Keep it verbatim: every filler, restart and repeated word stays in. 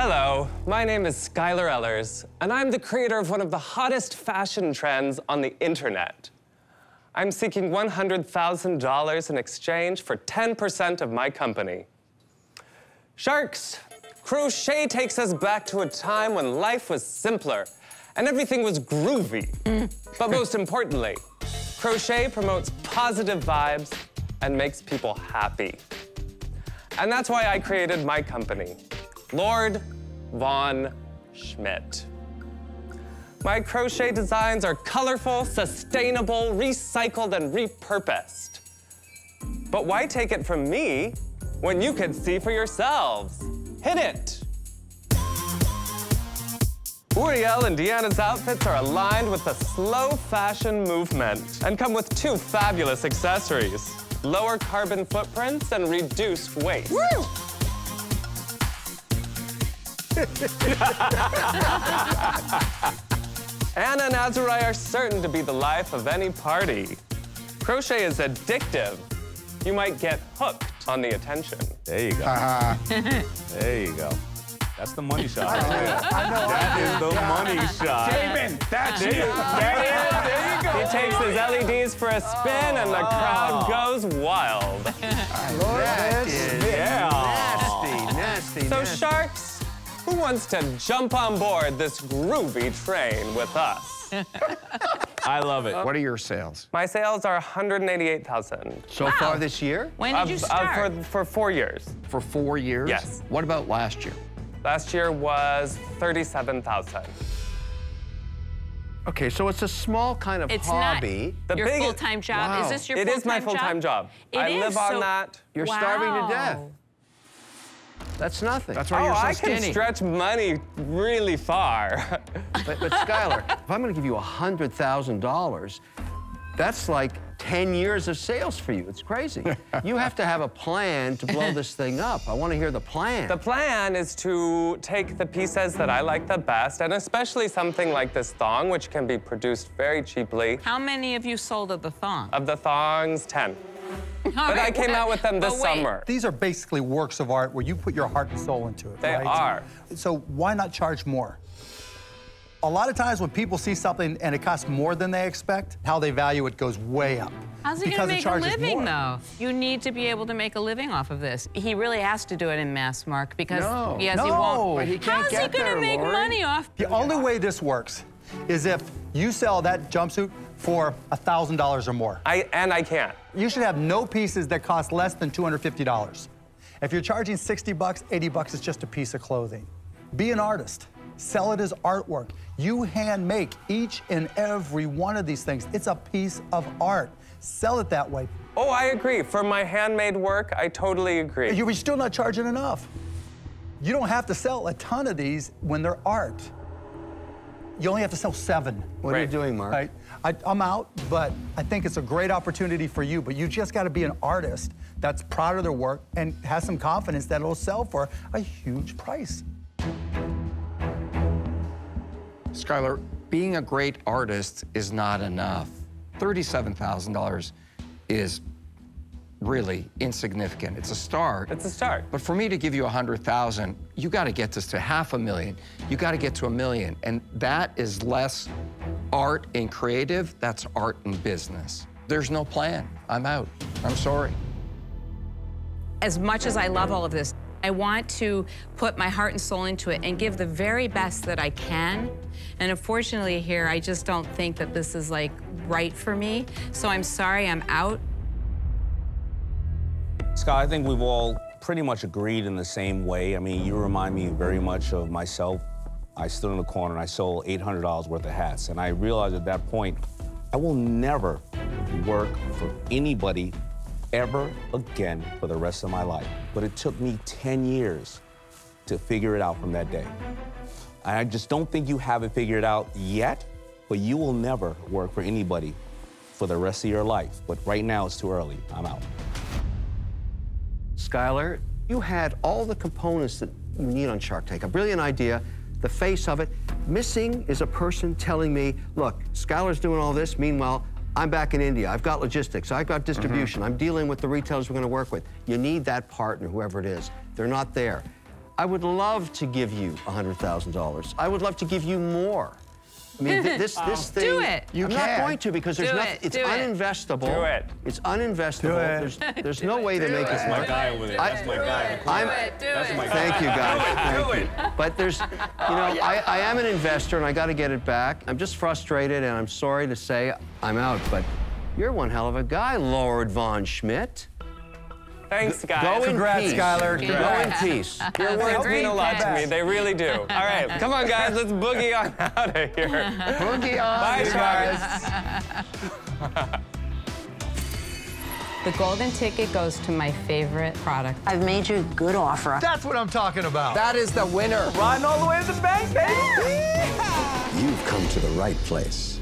Hello, my name is Schuyler Ellers, and I'm the creator of one of the hottest fashion trends on the internet. I'm seeking one hundred thousand dollars in exchange for ten percent of my company. Sharks, crochet takes us back to a time when life was simpler and everything was groovy. Mm. But most importantly, crochet promotes positive vibes and makes people happy. And that's why I created my company, Lord von Schmitt. My crochet designs are colorful, sustainable, recycled, and repurposed. But why take it from me when you can see for yourselves? Hit it! Uriel and Deanna's outfits are aligned with the slow fashion movement and come with two fabulous accessories, lower carbon footprints and reduced waste. Woo! Anna and Azurai are certain to be the life of any party. Crochet is addictive. You might get hooked on the attention. There you go. Uh-huh. There you go. That's the money shot. I know, I know. That is the money shot. Jamin, that's you. There, there you go. He takes his L E Ds for a spin, oh, and the crowd goes wild. Lord, that is yeah. nasty, nasty, So nasty. Sharks, who wants to jump on board this groovy train with us? I love it. What are your sales? My sales are one hundred eighty-eight thousand. So wow. far this year? When did uh, you start? Uh, for, for four years. For four years? Yes. What about last year? Last year was thirty-seven thousand. Okay, so it's a small kind of it's hobby. Not the your biggest... full-time job. Wow. Is this your full-time job? It is my full-time job. It I is, live on so... that. You're wow. starving to death. That's nothing. That's why oh, you're so I skinny. I can stretch money really far. But, but Schuyler, if I'm going to give you one hundred thousand dollars, that's like ten years of sales for you. It's crazy. You have to have a plan to blow this thing up. I want to hear the plan. The plan is to take the pieces that I like the best, and especially something like this thong, which can be produced very cheaply. How many have you sold of the thong? Of the thongs, ten. All but right, I came well, out with them this well, summer. These are basically works of art where you put your heart and soul into it. They right? are. So why not charge more? A lot of times when people see something and it costs more than they expect, how they value it goes way up. How's he gonna make a living more. though? You need to be able to make a living off of this. He really has to do it in mass, Mark, because no, yes, no, he won't. But he can't How's get he gonna there, make Lord? money off? The only way this works is if you sell that jumpsuit for one thousand dollars or more. I, and I can't. You should have no pieces that cost less than two hundred fifty dollars. If you're charging sixty bucks, eighty bucks is just a piece of clothing. Be an artist. Sell it as artwork. You hand make each and every one of these things. It's a piece of art. Sell it that way. Oh, I agree. For my handmade work, I totally agree. You're still not charging enough. You don't have to sell a ton of these when they're art. You only have to sell seven. What right. are you doing, Mark? I, I, I'm out, but I think it's a great opportunity for you, but you just gotta be an artist that's proud of their work and has some confidence that it'll sell for a huge price. Schuyler, being a great artist is not enough. thirty-seven thousand dollars is really insignificant. It's a start. It's a start. But for me to give you one hundred thousand dollars, you got to get this to half a million. You got to get to a million. And that is less art and creative. That's art and business. There's no plan. I'm out. I'm sorry. As much as I love all of this, I want to put my heart and soul into it and give the very best that I can. And unfortunately here, I just don't think that this is like right for me. So I'm sorry, I'm out. Scott, I think we've all pretty much agreed in the same way. I mean, you remind me very much of myself. I stood in the corner and I sold eight hundred dollars worth of hats. And I realized at that point, I will never work for anybody ever again for the rest of my life. But it took me ten years to figure it out from that day. And I just don't think you have it figured out yet, but you will never work for anybody for the rest of your life. But right now, it's too early. I'm out. Schuyler, you had all the components that you need on Shark Tank. A brilliant idea, the face of it. Missing is a person telling me, look, Schuyler's doing all this. Meanwhile, I'm back in India. I've got logistics. I've got distribution. Mm-hmm. I'm dealing with the retailers we're going to work with. You need that partner, whoever it is. They're not there. I would love to give you one hundred thousand dollars. I would love to give you more. I mean, th this, wow. this thing, do it. You I'm can. not going to because there's nothing, it's do uninvestable. It. Do it. It's uninvestable. Do it. There's, there's no it. way to do make it. That's my guy with it. That's my guy. That's my guy. Thank you, guys. Do it. Do it. But there's, you know, oh, yeah. I, I am an investor and I got to get it back. I'm just frustrated and I'm sorry to say I'm out, but you're one hell of a guy, Lord von Schmitt. Thanks, guys. Go in Congrats, peace. Schuyler. Congrats. Go in peace. Your words mean a lot to me. They really do. All right, come on, guys. Let's boogie on out of here. Boogie on. Bye, Sharks. The golden ticket goes to my favorite product. I've made you a good offer. That's what I'm talking about. That is the winner. Riding all the way to the bank, baby. Yeah. You've come to the right place.